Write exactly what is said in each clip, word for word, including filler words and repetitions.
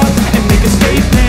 up and make a statement.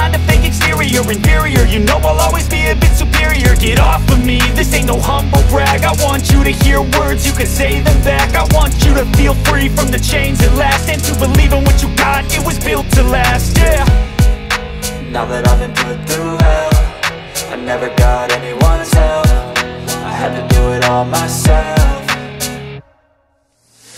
a fake exterior. Inferior, you know I'll always be a bit superior. Get off of me, this ain't no humble brag. I want you to hear words, you can say them back. I want you to feel free from the chains at last, and to believe in what you got, it was built to last, yeah. Now that I've been put through hell, I never got anyone's help. I had to do it all myself.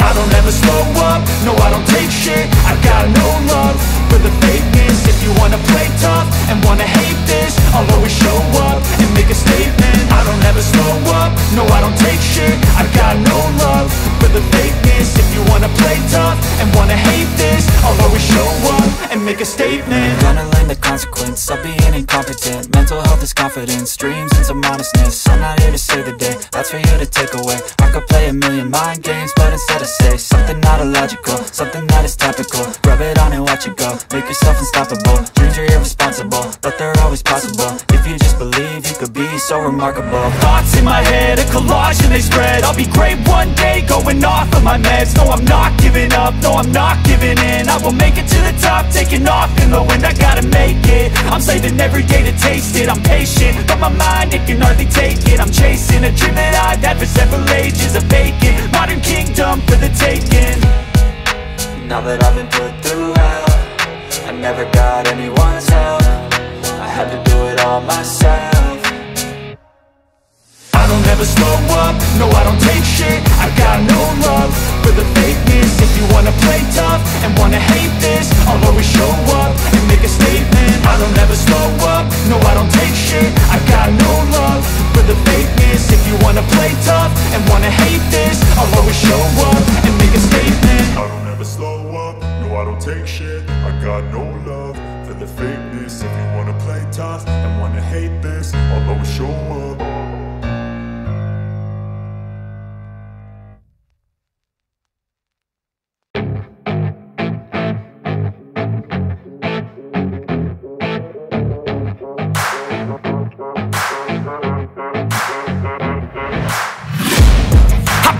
I don't ever slow up, no I don't take shit. I got no love for the fakeness. If you wanna play tough and wanna hate this, I'll always show up and make a statement. I don't ever slow up, no I don't take shit. I got no love for the fakeness. If you wanna play tough and wanna hate this, I'll always show up and make a statement. Gonna the consequence of being incompetent. Mental health is confidence, dreams and some modestness. I'm not here to save the day, that's for you to take away. I could play a million mind games, but instead I say something not illogical, something that is topical. Rub it on and watch it go, make yourself unstoppable. Dreams are irresponsible, but they're always possible. If you just believe, you could be so remarkable. Thoughts in my head, a collage and they spread. I'll be great one day, going off of my meds. No, I'm not giving up, no, I'm not giving in. I will make it to the top, taking off in the wind. I gotta make it, I'm saving every day to taste it. I'm patient, but my mind, it can hardly take it. I'm chasing a dream that I've had for several ages. A vacant, modern kingdom for the taking. Now that I've been put through hell, I never got anyone's help. I had to do it all myself. I don't ever slow up, no I don't take shit. I got no love for the fakeness. If you wanna play tough and wanna hate this, I'll always show up and make a statement. I don't ever slow up, no I don't take shit. I got no love for the fakeness. If you wanna play tough and wanna hate this, I'll always show up and make a statement. I don't ever slow up, no I don't take shit. I got no love for the fakeness. If you wanna play tough and wanna hate this, I'll always show up.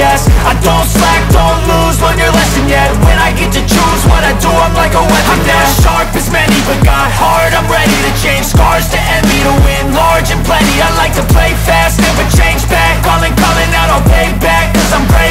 I don't slack, don't lose, learn your lesson yet. When I get to choose what I do, I'm like a weapon. I'm not sharp as many, but got hard, I'm ready to change. Scars to envy, to win large and plenty. I like to play fast, never change back. Calling, calling out, I'll pay back, cause I'm brave.